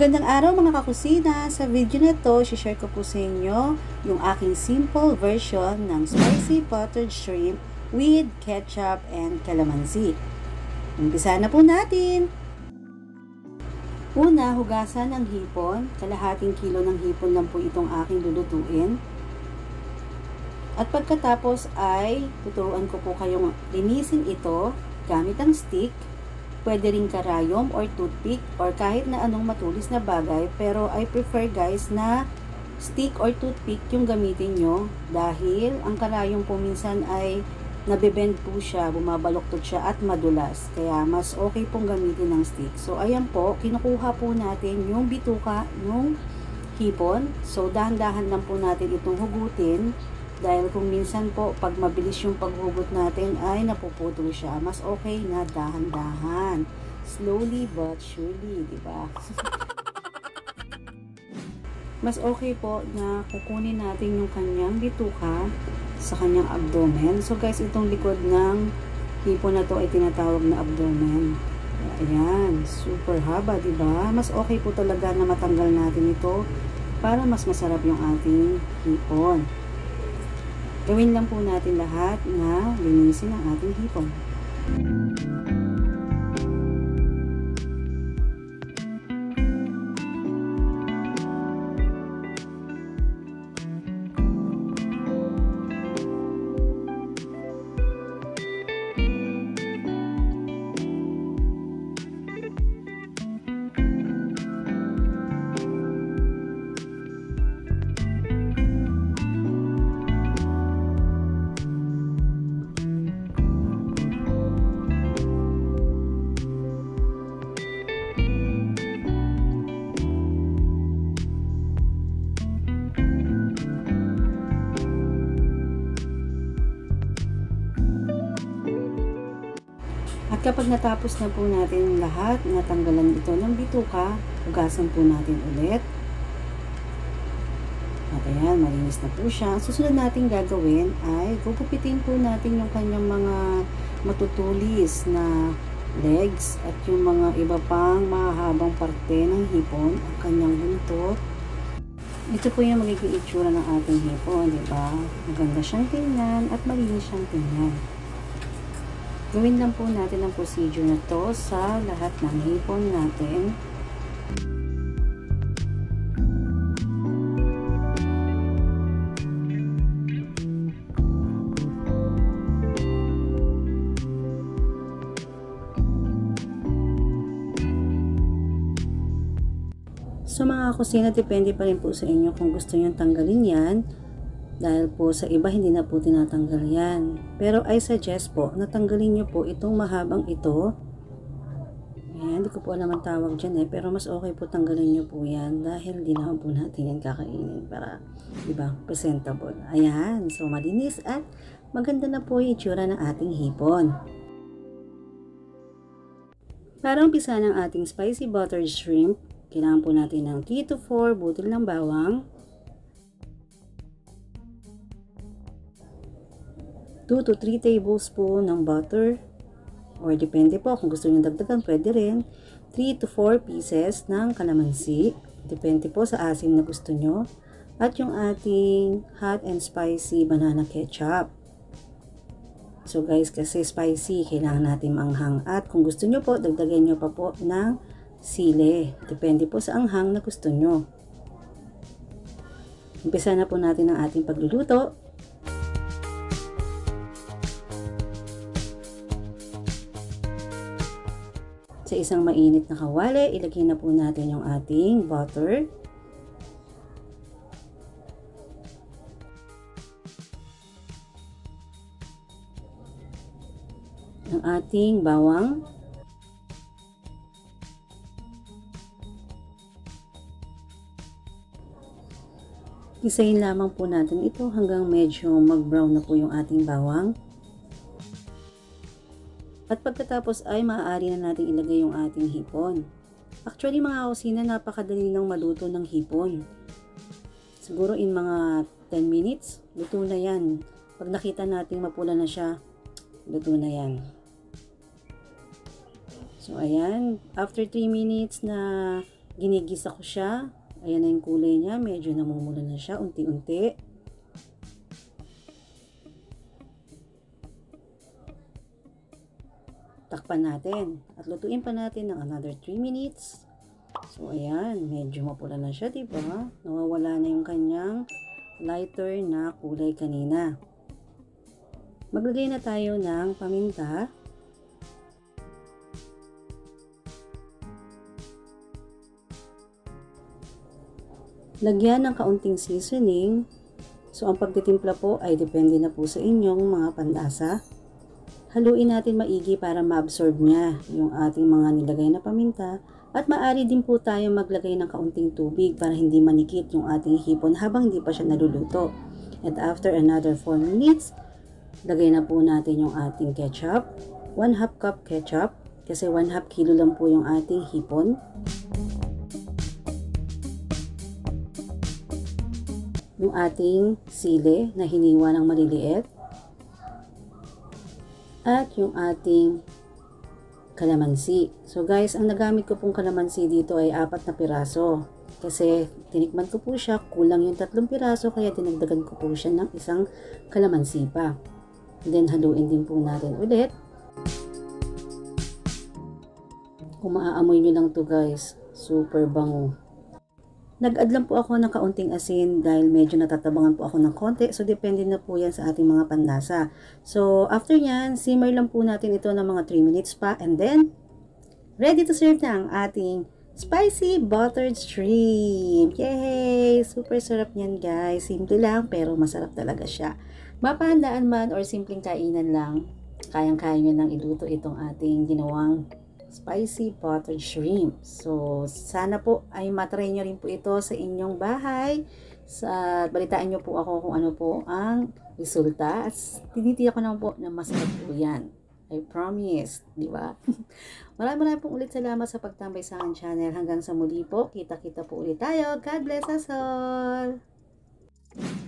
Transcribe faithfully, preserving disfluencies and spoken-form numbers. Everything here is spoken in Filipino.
Magandang araw mga kakusina! Sa video na ito, share ko po sa inyo yung aking simple version ng spicy buttered shrimp with ketchup and calamansi. Umpisa na po natin! Una, hugasan ng hipon. Kalahating kilo ng hipon lang po itong aking lulutuin. At pagkatapos ay tuturuan ko po kayong linisin ito gamit ang stick. Pwede rin karayom or toothpick or kahit na anong matulis na bagay, pero I prefer guys na stick or toothpick yung gamitin nyo dahil ang karayom po minsan ay nabibend po siya, bumabaloktot siya at madulas, kaya mas okay pong gamitin ng stick. So ayan po, kinukuha po natin yung bituka ng hipon, so dahan-dahan lang po natin itong hugutin. Dahil kung minsan po, pag mabilis yung paghugot natin, ay napuputol siya. Mas okay na dahan-dahan. Slowly but surely, diba? Mas okay po na kukunin natin yung kanyang bituka sa kanyang abdomen. So guys, itong likod ng hipon na to ay tinatawag na abdomen. Ayan, super haba, diba? Mas okay po talaga na matanggal natin ito para mas masarap yung ating hipon. Gawin lang po natin lahat na linisin ang ating hipon. At kapag natapos na po natin lahat, natanggalan ito ng bituka, hugasan po natin ulit. At ayan, malinis na po siya. Ang susunod natin gagawin ay gugupitin po natin yung kanyang mga matutulis na legs at yung mga iba pang mahabang parte ng hipon, ang kanyang buntot. Ito po yung magiging itsura ng ating hipon, di ba? Maganda siyang tingnan at malinis siyang tingnan. Gawin lang po natin ang procedure na to sa lahat ng hipon natin. So mga kusina, depende pa rin po sa inyo kung gusto nyo tanggalin yan. Dahil po sa iba hindi na po tinatanggal yan. Pero I suggest po na tanggalin nyo po itong mahabang ito. Ayan, hindi ko po alam ang tawag dyan eh. Pero mas okay po tanggalin nyo po yan. Dahil hindi na po natin yan kakainin para diba, presentable. Ayan, so malinis at maganda na po yung itsura ng ating hipon. Para umpisa ng ating spicy buttered shrimp, kailangan po natin ng three to four butil ng bawang. two to three tablespoon ng butter, or depende po kung gusto nyo dagdagan pwede rin, three to four pieces ng calamansi, depende po sa asim na gusto nyo, at yung ating hot and spicy banana ketchup. So guys, kasi spicy kailangan natin maanghang, at kung gusto nyo po dagdagan nyo pa po ng sili, depende po sa anghang na gusto nyo. Umpisa na po natin ang ating pagluluto. Sa isang mainit na kawali, ilagay na po natin yung ating butter. Ang ating bawang. Isayin lamang po natin ito hanggang medyo mag-brown na po yung ating bawang. At pagkatapos ay maaari na natin ilagay yung ating hipon. Actually mga kusina, napakadali ng maluto ng hipon. Siguro in mga ten minutes, luto na yan. Pag nakita natin mapula na siya, luto na yan. So ayan, after three minutes na Ginigisa ko siya. Ayan na yung kulay niya. Medyo namumula na siya. Unti-unti. Takpan natin. At lutuin pa natin ng another three minutes. So, ayan. Medyo mapula na siya, diba? Nawawala na yung kanyang lighter na kulay kanina. Maglagay na tayo ng paminta. Lagyan ng kaunting seasoning. So, ang pagtitimpla po ay depende na po sa inyong mga panlasa. Haluin natin maigi para maabsorb niya yung ating mga nilagay na paminta. At maaari din po tayo maglagay ng kaunting tubig para hindi manikit yung ating hipon habang hindi pa siya naluluto. And after another four minutes, lagay na po natin yung ating ketchup. one half cup ketchup kasi one half kilo lang po yung ating hipon. Yung ating sili na hiniwa ng maliliit at yung ating kalamansi. So guys, ang nagamit ko pong kalamansi dito ay apat na piraso kasi tinikman ko po siya, kulang yung tatlong piraso kaya dinagdagan ko po siya ng isang kalamansi pa. And then haluin din po natin ulit. Kung maaamoy nyo lang to guys, super bango. Nag-add lang po ako ng kaunting asin dahil medyo natatabangan po ako ng konti. So, depende na po yan sa ating mga panlasa. So, after nyan, simmer lang po natin ito ng mga three minutes pa. And then, ready to serve na ang ating spicy buttered shrimp. Yay! Super sarap nyan guys. Simple lang pero masarap talaga siya. Mapahandaan man or simpleng kainan lang, kayang-kaya nyo nang iluto itong ating ginawang spicy buttered shrimp. So, sana po ay matry nyo rin po ito sa inyong bahay. Sa, balitaan nyo po ako kung ano po ang resulta. At tinitiyak ko naman po na masarap po yan. I promise. Di ba? Maraming maraming po ulit salamat sa pagtambay sa aking channel. Hanggang sa muli po. Kita-kita po ulit tayo. God bless us all!